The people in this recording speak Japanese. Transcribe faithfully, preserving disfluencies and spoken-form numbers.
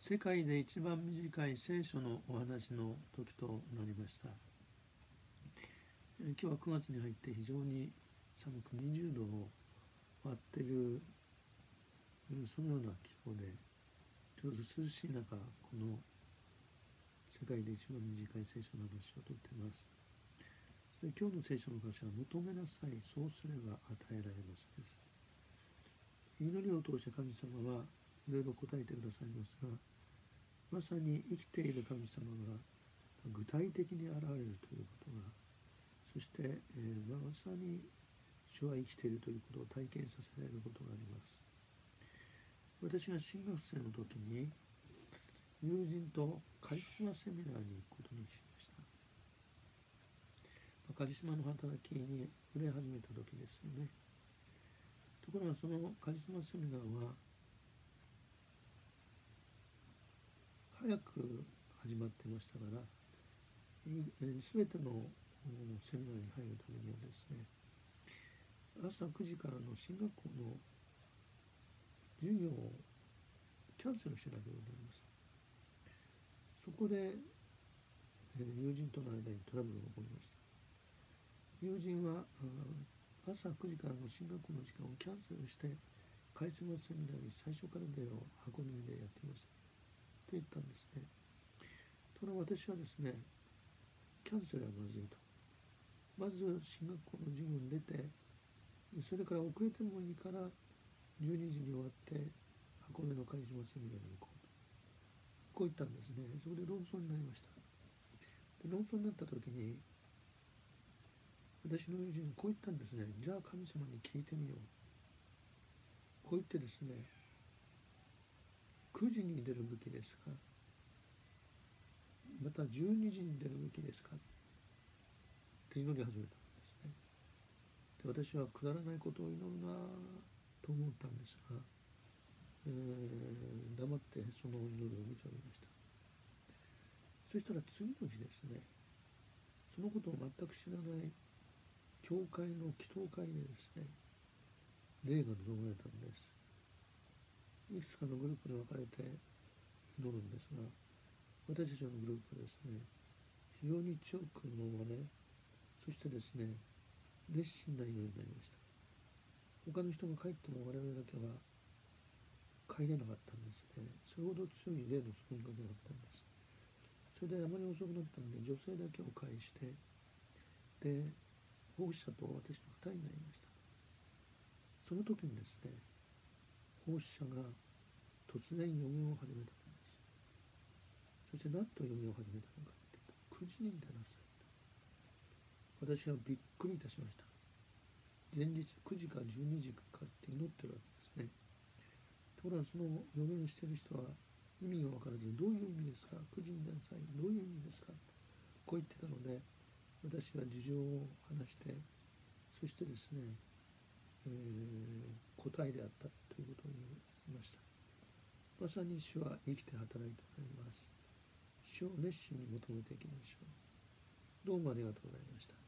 世界で一番短い聖書のお話の時となりました。今日はくがつに入って非常に寒くにじゅうどを割ってるそのような気候で、ちょうど涼しい中、この世界で一番短い聖書の話をとっています。で、今日の聖書の箇所は「求めなさい、そうすれば与えられます」です。祈りを通して神様はいろいろ答えてくださいますが、まさに生きている神様が具体的に現れるということが、そして、えー、まさに主は生きているということを体験させられることがあります。私が神学生の時に友人とカリスマセミナーに行くことにしました。カリスマの働きに触れ始めた時ですよね。ところがそのカリスマセミナーは早く始まってましたから、全てのセミナーに入るためにはですね、朝くじからの進学校の授業をキャンセルしなければなりません。そこで友人との間にトラブルが起こりました。友人は朝くじからの進学校の時間をキャンセルして、カリスマセミナーに最初から出よう箱根でやっていましたと言ったんですね。ところが私はですね、キャンセルはまずいと、まず進学校の授業に出て、それから遅れてもいいからじゅうにじに終わって箱根のカリスマセミナーに行こうと、こう言ったんですね。そこで論争になりました。で、論争になった時に私の友人はこう言ったんですね。じゃあ神様に聞いてみよう、こう言ってですね、くじに出るべきですか、またじゅうにじに出るべきですかって祈り始めたんですね。で、私はくだらないことを祈るなと思ったんですが、えー、黙ってその祈りを見ておりました。そしたら次の日ですね、そのことを全く知らない教会の祈祷会でですね、霊が臨まれたんです。いくつかのグループに分かれて祈るんですが、私たちのグループはですね、非常に強くのまれ、そしてですね、熱心な祈りになりました。他の人が帰っても我々だけは帰れなかったんですね。それほど強い霊の存在があったんです。それであまり遅くなったので、女性だけを介して、で、保護者と私とふたりになりました。その時にですね、奉仕者が突然予言を始めたんです。そして何と予言を始めたのかって言ったら、くじに出なさいと。私はびっくりいたしました。前日くじかじゅうにじかって祈ってるわけですね。ところがその予言してる人は意味が分からず、どういう意味ですか、くじに出なさい、どういう意味ですか、こう言ってたので、私は事情を話して、そしてですね、えー、答えであったということを言いました。まさに主は生きて働いておられます。主を熱心に求めていきましょう。どうもありがとうございました。